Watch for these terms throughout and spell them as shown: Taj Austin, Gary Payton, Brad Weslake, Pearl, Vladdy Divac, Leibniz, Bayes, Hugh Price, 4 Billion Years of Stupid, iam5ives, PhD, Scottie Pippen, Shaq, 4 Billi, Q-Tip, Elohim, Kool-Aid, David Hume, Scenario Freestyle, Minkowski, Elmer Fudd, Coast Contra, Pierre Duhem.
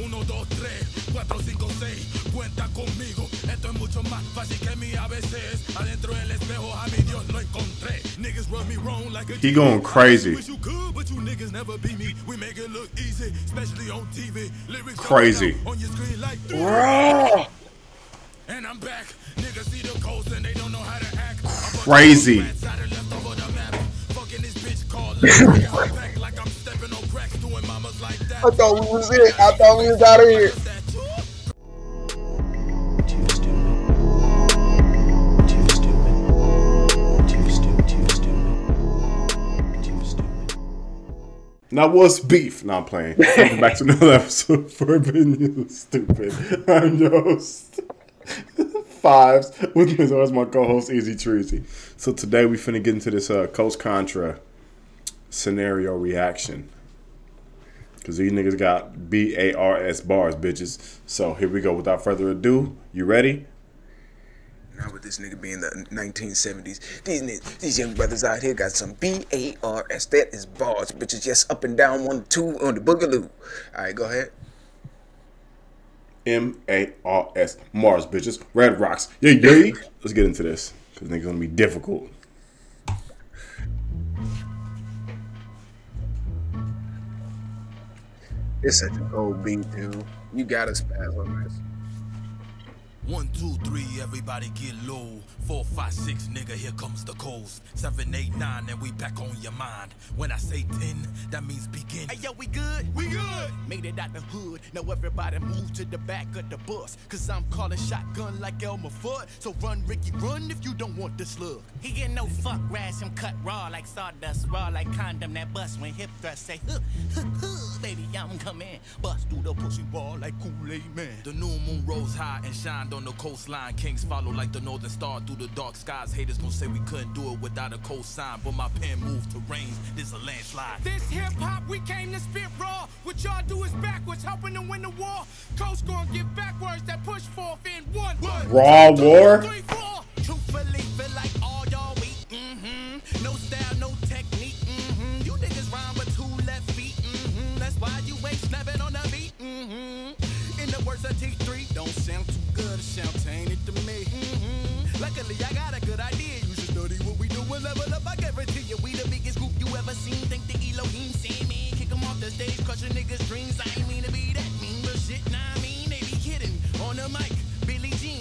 1, 2, 3, 4, 5, 6, cuenta conmigo. Esto es mucho más fácil que mi ABCs. Adentro del espejo a mi Dios lo encontré. Niggas rub me wrong like a... He going crazy. Crazy. Bro. And I'm back. Niggas see the coast and they don't know how to act. Crazy. I thought we was it. I thought we was out of here. Now what's beef? Now I'm playing. Welcome back to another episode of 4 Billion Years of Stupid. I'm your host, Fives, with me as always my co-host, Easy Treasy. So today we finna get into this Coast Contra scenario reaction. Cause these niggas got BARS bars, bitches. So here we go. Without further ado, you ready? How would this nigga be in the 1970s? These young brothers out here got some BARS. That is bars, bitches. Just up and down 1, 2 on the boogaloo. All right, go ahead. MARS, Mars, bitches. Red rocks. Yeah, yeah. Let's get into this, cause niggas gonna be difficult. It's such an old beat, dude. You gotta spaz on this. 1, 2, 3, everybody get low. 4, 5, 6, nigga, here comes the coast. 7, 8, 9, and we back on your mind. When I say 10, that means begin. Hey, yo, we good? We good! Made it out the hood, now everybody move to the back of the bus. Cause I'm calling shotgun like Elmer Fudd. So run, Ricky, run if you don't want the slug. He get no fuck, rash him cut raw like sawdust, raw like condom. That bust when hip thrust say, huh, huh, huh, baby, I'm coming. Bust through the pussy wall like Kool-Aid Man. The new moon rose high and shined on the coastline. Kings follow like the northern star through the dark skies. Haters gon' say we couldn't do it without a coastline, but my pen moved terrains. This a landslide. This hip-hop, we came to spit raw. What y'all do is backwards, helping to win the war. Coast gon' give backwards that push forth in one. Raw war? Truthfully feel like all y'all weak. Mm-hmm. No style, no technique. Mm-hmm. You niggas rhyme with 2 left feet. Mm-hmm. That's why you ain't snapping on the beat. Mm-hmm. In the words of T3, don't sound too good, champagne it to me. Mm-hmm. Luckily, I got a good idea. You should study what we do and level up. I guarantee you, we the biggest group you ever seen. Think the Elohim seen me. Kick them off the stage, cause your niggas' dreams. I ain't mean to be that mean, but shit, nah, I mean, they be kidding. On the mic, Billie Jean.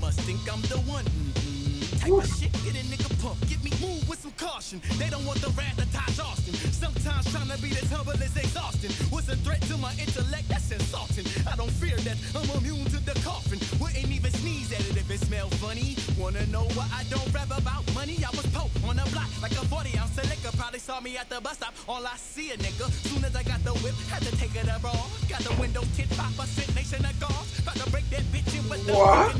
Must think I'm the one. Mm-hmm. Type of shit, get a nigga pump. Get me move with some caution. They don't want the wrath of Taj Austin. Sometimes trying to be this humble is exhausting. What's a threat to my intellect? That's insulting. I don't fear that. I'm immune to the coffin. Wouldn't even sneeze at it if it smelled funny. Wanna know what I don't rap about? Money, I was poke on the block like a 40-ounce liquor. Probably saw me at the bus stop. All I see a nigga. Soon as I got the whip, had to take it abroad. Got the window tit, 5% nation of golf. About to break that bitch in with the law.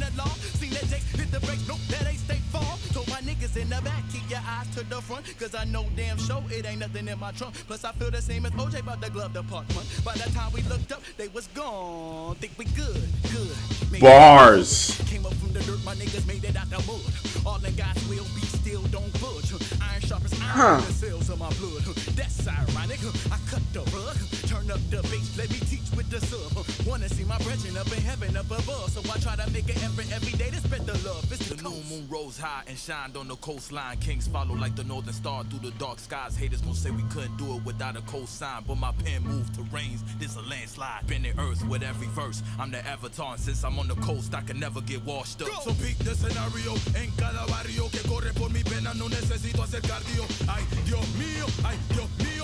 Seen that Jake hit the brakes, nope, that ain't stay fall. Told my niggas in the back, keep your eyes to the front. Cause I know damn sure it ain't nothing in my trunk. Plus I feel the same as OJ about the glove department. By the time we looked up, they was gone. Think we good, good. Bars. Came up from the dirt, my niggas made it out the mud. All the guys will be still don't budge. Iron sharp as iron, the cells of my blood. That's ironic. I cut the rug, turn up the bass, let me teach with the sub. Wanna see my brethren up in heaven up above. So I try to make it every day to spread the love. It's the new moon rose high and shined on the coastline. Kings follow like the northern star through the dark skies. Haters gon' say we couldn't do it without a coastline, but my pen moved terrains. This a landslide. Bend the earth with every verse. I'm the avatar, and since I'm on the coast, I can never get washed up. So peek the scenario en cada barrio que corre por mi pena. No necesito hacer cardio. Ay, Dios mío,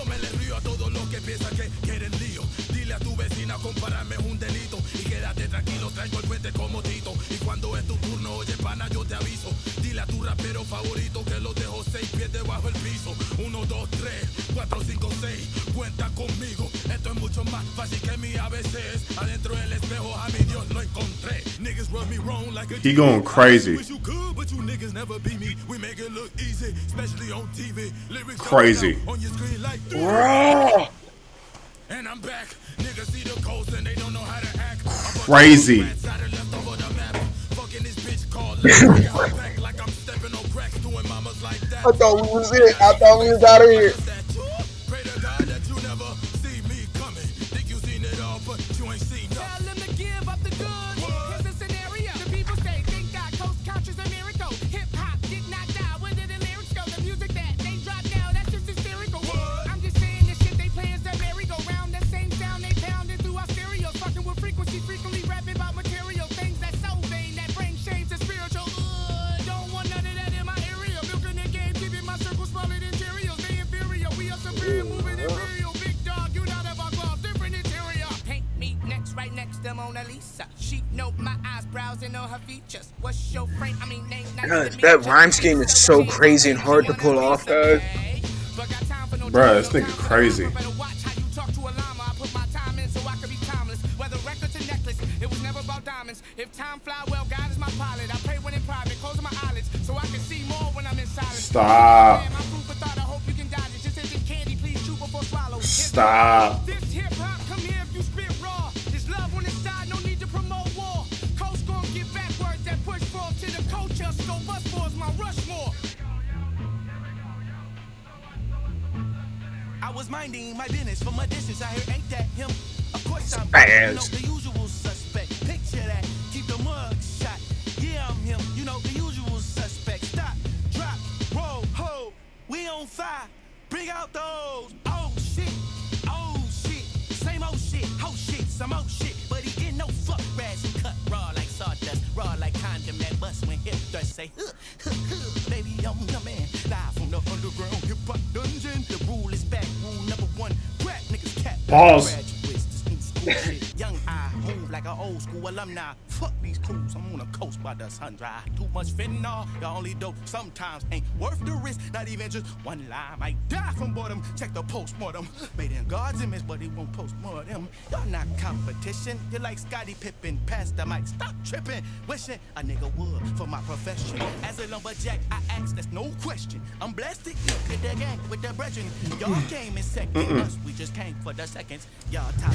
me le río a todos los que piensan que quieren lío. Dile a tu vecina, compararme es un delito. Y quédate tranquilo, traigo el puente como Tito. Y cuando es tu turno, oye, pana, yo te aviso. Dile a tu rapero favorito que los dejo 6 pies debajo el piso. 1, 2, 3, 4, 5, 6, cuenta conmigo. Esto es mucho más fácil que mi ABCs. Adentro del espejo a mi Dios lo encontré. Niggas rub me wrong like a... He going crazy. Crazy. Bro. And I'm back. Niggas see the coast and they don't know how to act. Crazy. Fucking this bitch called like I'm stepping on crack doing mamas like that. I thought we was it. I thought we was out of here. Pray to God that you never see me coming. Think you seen it all, but you ain't. ain't seen nothing. Tell them to give up the good. What? Here's the scenario. The people say, thank God, Coast Contra's a miracle. Hip hop did not die. Where did the lyrics go? The music that they drop now, that's just hysterical. What? I'm just saying the shit they play is that merry-go-round. That same sound they pounded through our stereos. Fucking with frequency, frequently rapping about material. Things that's so vain, that bring shame to spiritual. Don't want none of that in my area. Milking the game, keeping my circle smaller than Cheerios. They inferior, we are superior, moving inferior. Right next to Mona Lisa. She know my eyebrows and all her features. What's your frame? I mean, name, nice. That rhyme scheme is so crazy and hard to pull off, guys. Bruh, this nigga crazy. Watch how you talk to a llama. I put my time in so I could be timeless. Whether record to necklace, it was never about diamonds. If time fly, well, God is my pilot. I pray when in private, closing my eyelids so I can see more when I'm in silence. Stop. Stop. This hip hop, come here if you spit raw. There's love on the side, no need to promote war. Coast gon' get backwards, that push forward to the culture. Scope us for my Rushmore. I was minding my business from a distance. I heard ain't that him. Of course I'm the usual suspect. Picture that, keep the mug shot. Yeah, I'm him, you know, the usual suspect. Stop, drop, roll, ho. We on fire, bring out those. Oh shit. Ho shit, some old shit, but he didn't know fuck rags and cut raw like sawdust, raw like condom that bust when hip thrust say, huh, huh, huh, baby, I'm the man, live from the underground hip hop dungeon. The rule is back, rule number one, crap niggas cap. Balls. Young I move like an old school alumni. Fuck these crews, I'm on a coast by the sun dry. Too much fentanyl, the only dope sometimes ain't worth the risk. Not even just one lie, might die from boredom. Check the postmortem, made in God's image, but it won't postmortem. Y'all not competition, you're like Scottie Pippen. Pass the mic, stop tripping, wishing a nigga would for my profession. As a lumberjack, I ask, that's no question. I'm blessed to get the gang with the brethren. Y'all came in second, us, we just came for the seconds. Y'all top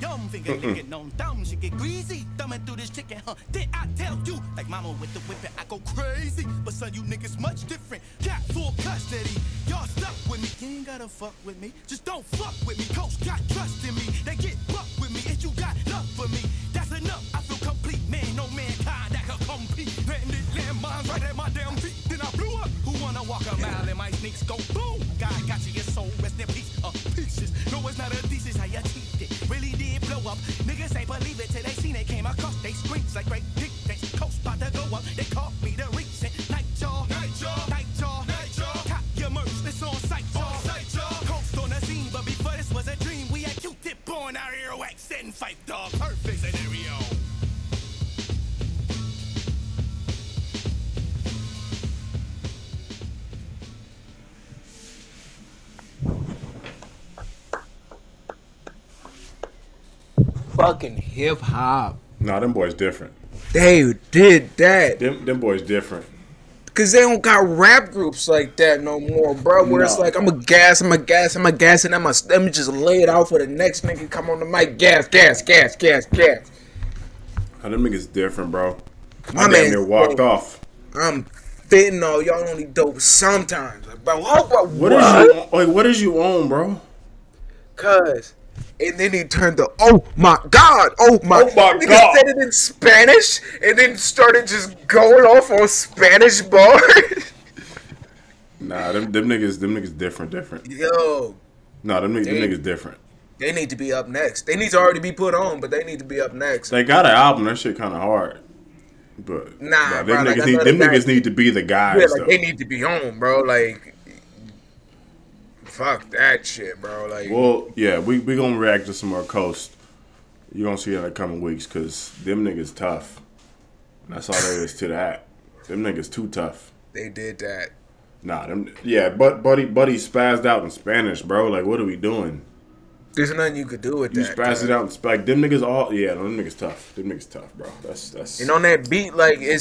yum finger licking on thumb, she get greasy, thumbing through this chicken, huh? Did I tell you? Like mama with the whip, I go crazy. But son, you niggas much different. Got full custody. Y'all stuck with me. You ain't gotta fuck with me. Just don't fuck with me. Coach got trust in me. They get fucked with me. If you got love for me, that's enough. I feel complete. Man, no mankind that could compete. Landed landmines right at my damn feet. Then I blew up. Who wanna walk a mile in my sneaks? Go boom. God got you, your soul. Rest in peace of pieces. No, it's not a thesis. How you teach it? Really did blow up. Niggas ain't believe it till they seen it came across. They screams like great dick. They coast about to go up. They caught me the recent night, y'all. Night, y'all. Night, y'all. Night, y'all. Cop your merch. It's on sight, y'all. On sight, y'all. Coast on the scene, but before this was a dream, we had Q-tip pouring our earwax and fight, dog. Perfect scenario. Fucking hip hop. Nah, them boys different. They did that. Them boys different. Cause they don't got rap groups like that no more, bro. Where it's like I'm a gas, and I'm a let me just lay it out for the next nigga. Come on the mic, gas. How them niggas different, bro. My damn near walked off. I'm fentanyl. Y'all only dope sometimes, like, bro. What is you on, bro? Cause. And then he turned to, oh my god. He said it in Spanish and then started just going off on Spanish bars. Nah, them niggas different. Yo. Nah, them niggas different. They need to be up next. They need to already be put on, but they need to be up next. They got an album. That shit kind of hard. But nah, bro, them niggas need to be the guys. Yeah, like, they need to be on, bro. Like. Fuck that shit, bro. Like, well, yeah, we gonna react to some more Coast. You gonna see in the coming weeks, cause them niggas tough. And that's all there is to that. Them niggas too tough. They did that. Nah, them. Yeah, but buddy spazzed out in Spanish, bro. Like, what are we doing? There's nothing you could do with that. You spazzed it out in like them niggas all. Yeah, no, them niggas tough. Them niggas tough, bro. That's. And on that beat, like you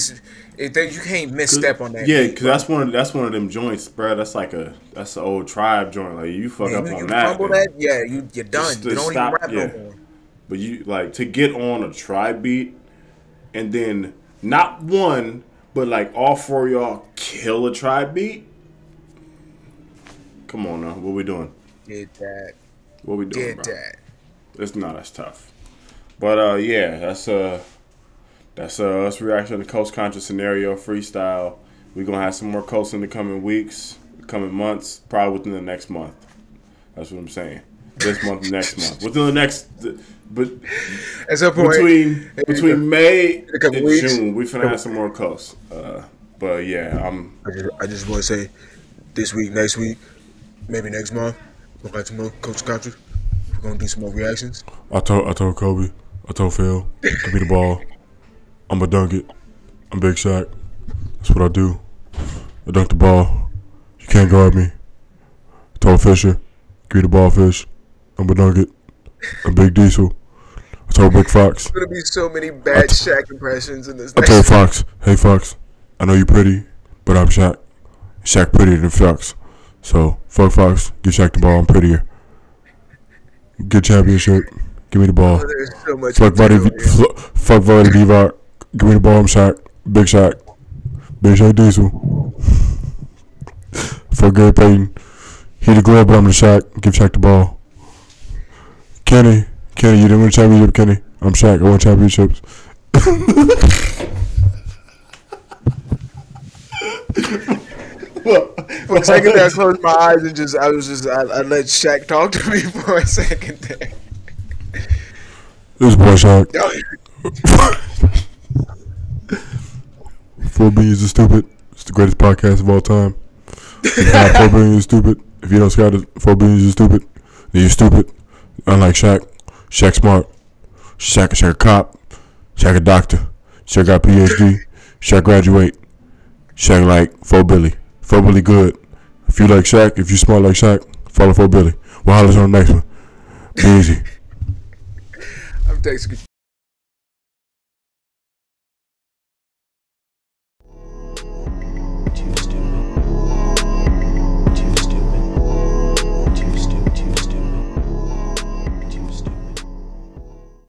can't misstep on that. Yeah, beat, cause bro. that's one of them joints, bro. That's an old Tribe joint. Like you fuck up on that. Yeah, you're done. You don't stop, even rap no more. But you like to get on a Tribe beat, and then not one, but like all four of y'all kill a Tribe beat. Come on now, what we doing? Did that. What we doing, bro? It's not as tough. But yeah, that's us reaction to Coast Contra Scenario Freestyle. We're gonna have some more coasts in the coming weeks, coming months, probably within the next month. That's what I'm saying. This month, next month, within the next, but at some point between May and June, we finna have some more coasts. But yeah, I just want to say, this week, next week, maybe next month, we'll have some more Coast Contra. We're gonna do some more reactions. I told Kobe, I told Phil, give me the ball. I'm gonna dunk it. I'm Big Shaq. That's what I do. I dunk the ball. You can't guard me. I told Fisher, give me the ball, Fish. I'm a nugget. I'm Big Diesel. I told Big Fox. There's going to be so many bad Shaq impressions in this. I told Fox, hey Fox, I know you're pretty, but I'm Shaq. Shaq prettier than Fox. So, fuck Fox, get Shaq the ball, I'm prettier. Get championship, give me the ball. Oh, there's so much. Fuck Vladdy Divac, give me the ball, I'm Shaq. Big Shaq. Big Shaq Diesel. Fuck Gary Payton. He the glove, but I'm the Shaq. Give Shaq the ball. Kenny, you didn't win a championship, Kenny. I'm Shaq. I won championships. For a second there, I closed my eyes and I let Shaq talk to me for a second there. This boy Shaq. 4 Billion Years of Stupid. It's the greatest podcast of all time. If you have 4 Billion Years of Stupid, if you don't scout it, 4 Billion Years of Stupid, then you're stupid. Unlike Shaq, Shaq's smart. Shaq a cop. Shaq a doctor. Shaq got PhD. Shaq graduate. Shaq like 4 Billy. 4 Billy good. If you like Shaq, if you smart like Shaq, follow 4 Billy. We'll holler on the next one. Be easy. I'm texting you.